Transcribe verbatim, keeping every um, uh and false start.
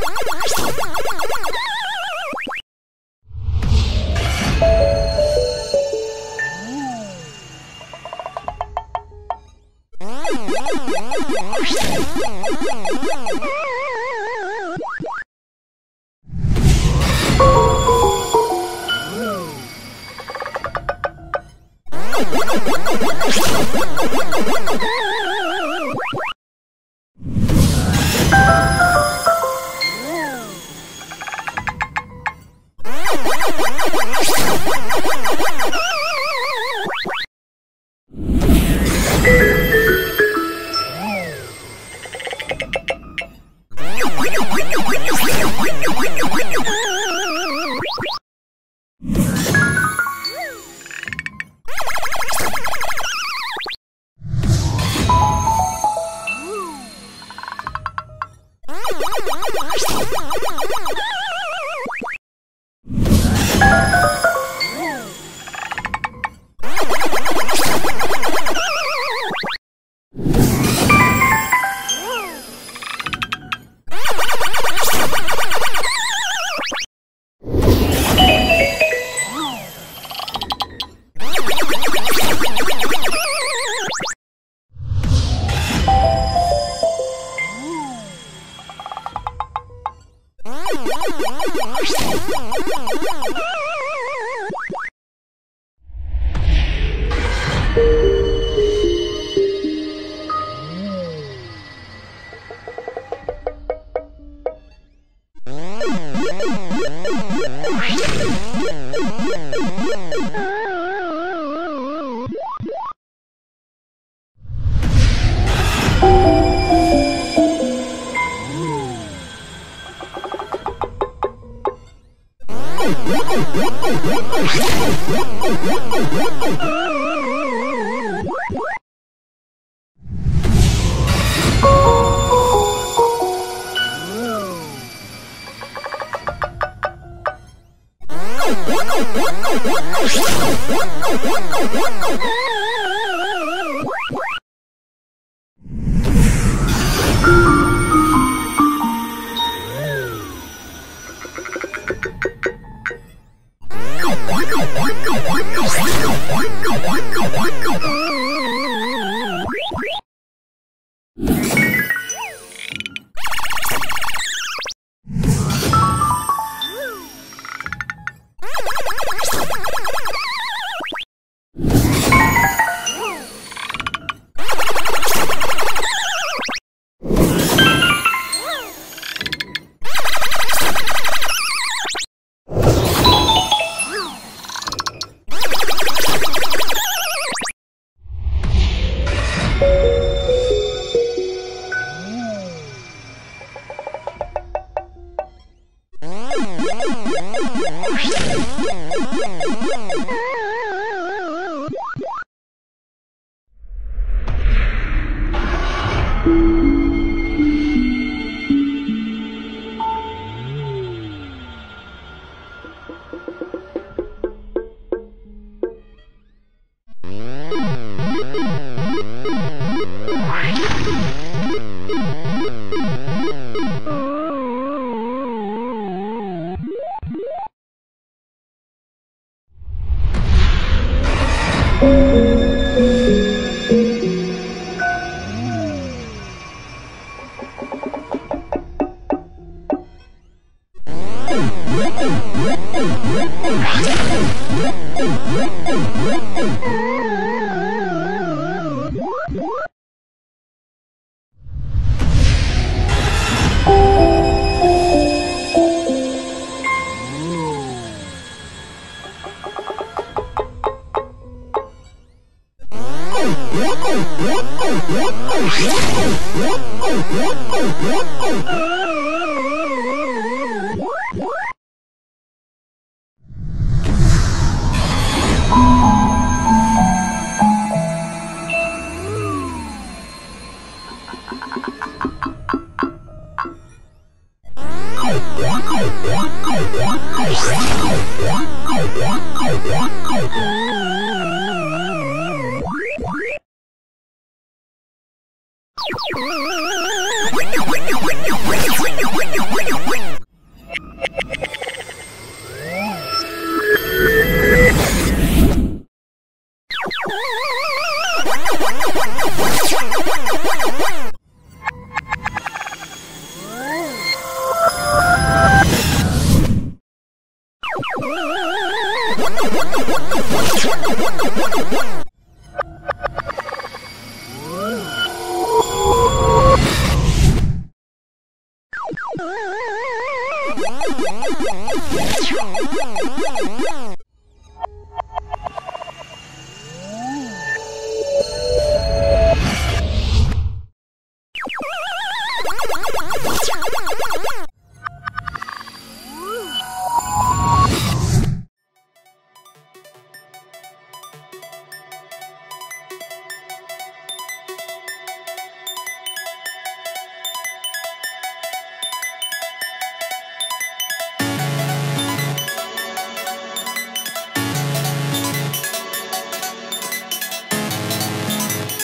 When you when you when you when you when you when you when you Yeah, yeah, yeah, yeah.